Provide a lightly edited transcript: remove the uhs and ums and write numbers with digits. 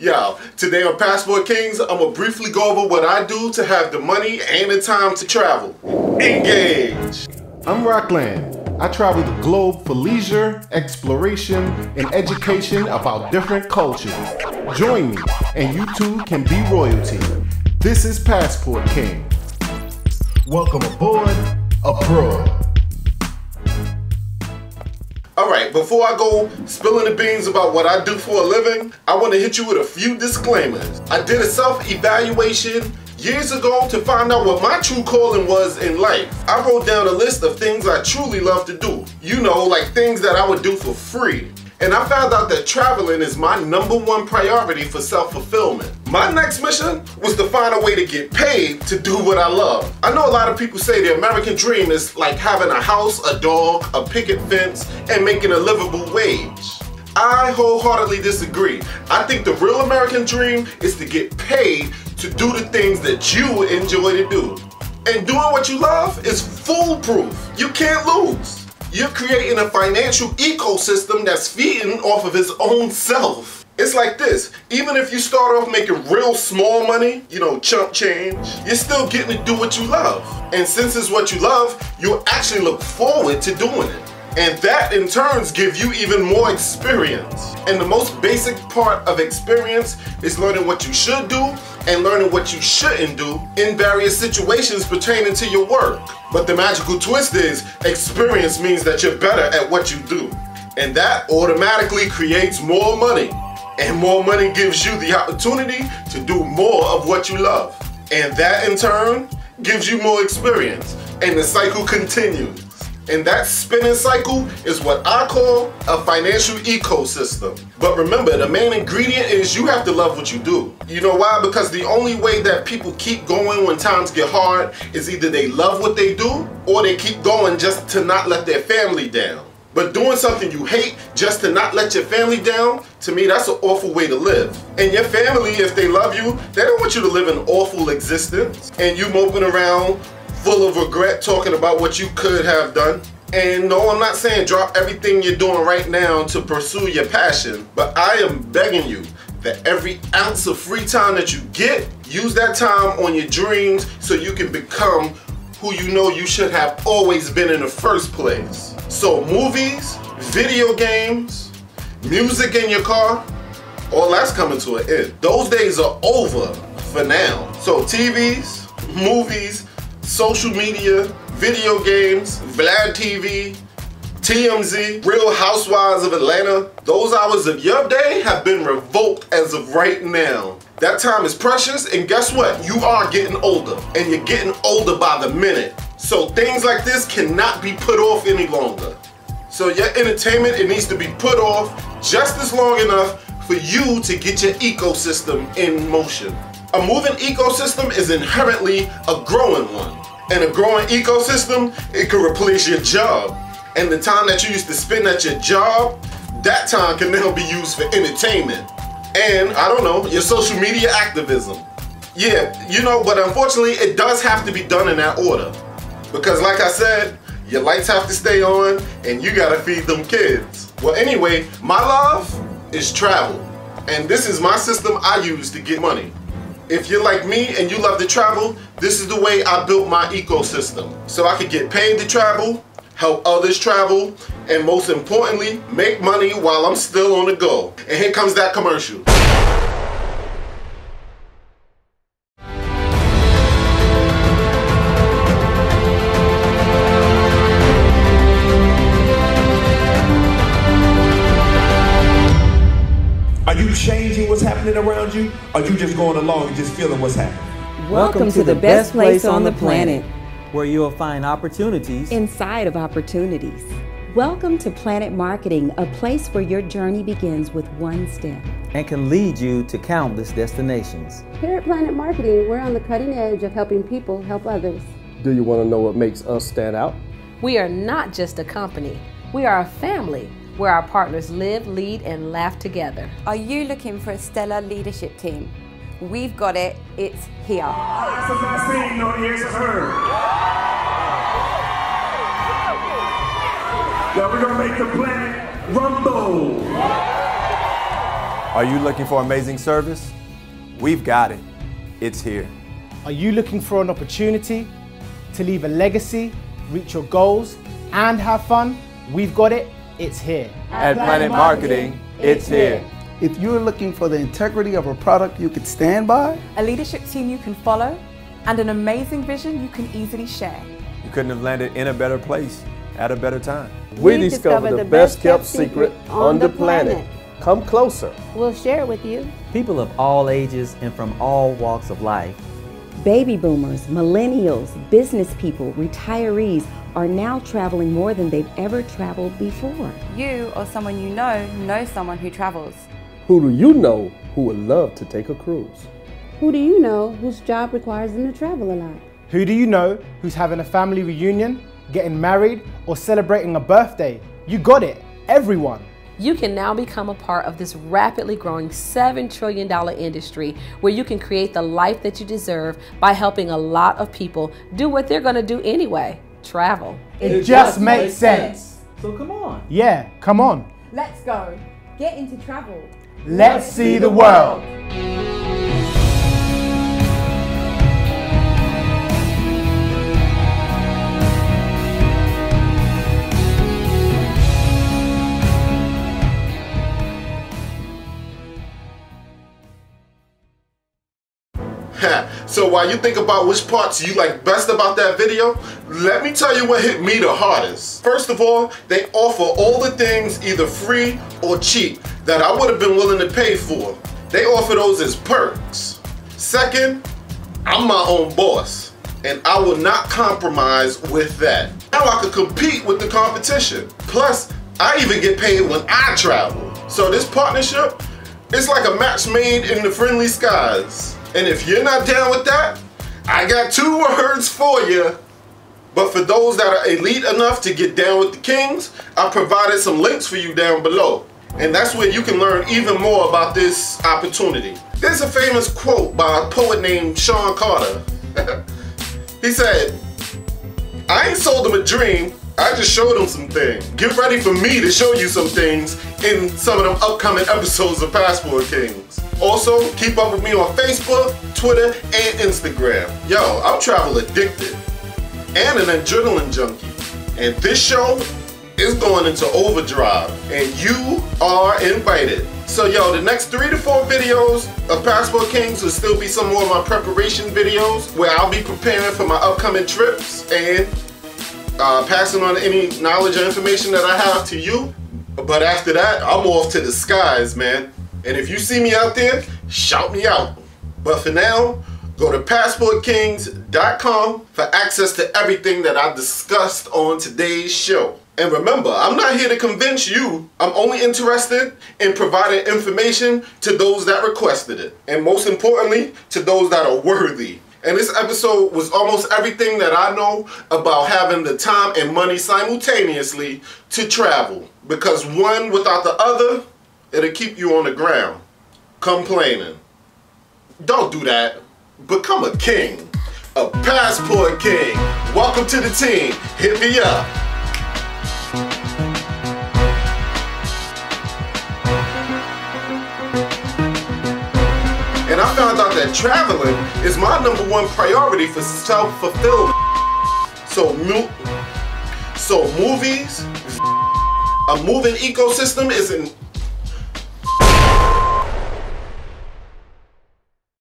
Yo, today on Passport Kings, I'm going to briefly go over what I do to have the money and the time to travel. Engage! I'm Roklan. I travel the globe for leisure, exploration, and education about different cultures. Join me, and you too can be royalty. This is Passport Kings. Welcome aboard, abroad. Alright, before I go spilling the beans about what I do for a living, I want to hit you with a few disclaimers. I did a self-evaluation years ago to find out what my true calling was in life. I wrote down a list of things I truly love to do. You know, like things that I would do for free. And I found out that traveling is my #1 priority for self-fulfillment. My next mission was to find a way to get paid to do what I love. I know a lot of people say the American dream is like having a house, a dog, a picket fence, and making a livable wage. I wholeheartedly disagree. I think the real American dream is to get paid to do the things that you enjoy to do. And doing what you love is foolproof. You can't lose. You're creating a financial ecosystem that's feeding off of its own self. It's like this, even if you start off making real small money, you know, chump change, you're still getting to do what you love. And since it's what you love, you'll actually look forward to doing it. And that in turn gives you even more experience. And the most basic part of experience is learning what you should do and learning what you shouldn't do in various situations pertaining to your work. But the magical twist is experience means that you're better at what you do. And that automatically creates more money. And more money gives you the opportunity to do more of what you love. And that in turn gives you more experience. And the cycle continues. And that spinning cycle is what I call a financial ecosystem. But remember, the main ingredient is you have to love what you do. You know why? Because the only way that people keep going when times get hard is either they love what they do or they keep going just to not let their family down. But doing something you hate just to not let your family down, to me, that's an awful way to live. And your family, if they love you, they don't want you to live an awful existence. And you moping around full of regret talking about what you could have done. And no, I'm not saying drop everything you're doing right now to pursue your passion, but I am begging you that every ounce of free time that you get, use that time on your dreams so you can become who you know you should have always been in the first place. So movies, video games, music in your car, all that's coming to an end. Those days are over for now. So TVs, movies, social media, video games, Vlad TV, TMZ, Real Housewives of Atlanta, those hours of your day have been revoked as of right now. That time is precious, and guess what? You are getting older, and you're getting older by the minute. So things like this cannot be put off any longer. So your entertainment, it needs to be put off just as long enough for you to get your ecosystem in motion. A moving ecosystem is inherently a growing one. And a growing ecosystem, it could replace your job. And the time that you used to spend at your job, that time can now be used for entertainment. And, I don't know, your social media activism. Yeah, you know, but unfortunately, it does have to be done in that order. Because like I said, your lights have to stay on and you gotta feed them kids. Well anyway, my love is travel. And this is my system I use to get money. If you're like me and you love to travel, this is the way I built my ecosystem. So I could get paid to travel, help others travel, and most importantly, make money while I'm still on the go. And here comes that commercial. Are you changing what's happening around you? Or are you just going along and just feeling what's happening? Welcome to the best place on the planet, where you'll find opportunities inside of opportunities. Welcome to PlanNet Marketing, a place where your journey begins with one step and can lead you to countless destinations. Here at PlanNet Marketing, we're on the cutting edge of helping people help others. Do you want to know what makes us stand out? We are not just a company, we are a family, where our partners live, lead, and laugh together. Are you looking for a stellar leadership team? We've got it, it's here. Eyes have not seen, nor ears have heard. Now we're gonna make the planet rumble. Are you looking for amazing service? We've got it. It's here. Are you looking for an opportunity to leave a legacy, reach your goals, and have fun? We've got it. It's here. At PlanNet Marketing, it's here. If you're looking for the integrity of a product you can stand by, a leadership team you can follow, and an amazing vision you can easily share, you couldn't have landed in a better place at a better time. We discovered the best kept secret on the planet. Come closer. We'll share it with you. People of all ages and from all walks of life. Baby boomers, millennials, business people, retirees are now traveling more than they've ever traveled before. You or someone you know someone who travels. Who do you know who would love to take a cruise? Who do you know whose job requires them to travel a lot? Who do you know who's having a family reunion, getting married, or celebrating a birthday? You got it, everyone. You can now become a part of this rapidly growing $7 trillion industry where you can create the life that you deserve by helping a lot of people do what they're gonna do anyway, travel. It just makes sense. So come on. Yeah, come on. Let's go. Get into travel. Let's see the world. So while you think about which parts you like best about that video, let me tell you what hit me the hardest. First of all, they offer all the things either free or cheap that I would have been willing to pay for. They offer those as perks. Second, I'm my own boss, and I will not compromise with that. Now I can compete with the competition. Plus, I even get paid when I travel. So this partnership, it's like a match made in the friendly skies. And if you're not down with that, I got two words for you. But for those that are elite enough to get down with the Kings, I provided some links for you down below. And that's where you can learn even more about this opportunity. There's a famous quote by a poet named Sean Carter. He said, "I ain't sold him a dream, I just showed him some things." Get ready for me to show you some things in some of them upcoming episodes of Passport Kings. Also, keep up with me on Facebook, Twitter, and Instagram. Yo, I'm travel addicted and an adrenaline junkie. And this show is going into overdrive, and you are invited. So yo, the next 3 to 4 videos of Passport Kings will still be some more of my preparation videos where I'll be preparing for my upcoming trips and passing on any knowledge or information that I have to you. But after that, I'm off to the skies, man. And if you see me out there, shout me out. But for now, go to passportkings.com for access to everything that I discussed on today's show. And remember, I'm not here to convince you. I'm only interested in providing information to those that requested it. And most importantly, to those that are worthy. And this episode was almost everything that I know about having the time and money simultaneously to travel. Because one without the other, it'll keep you on the ground, complaining. Don't do that. Become a king, a passport king. Welcome to the team. Hit me up. And I found out that traveling is my #1 priority for self-fulfillment. So movies, a moving ecosystem is an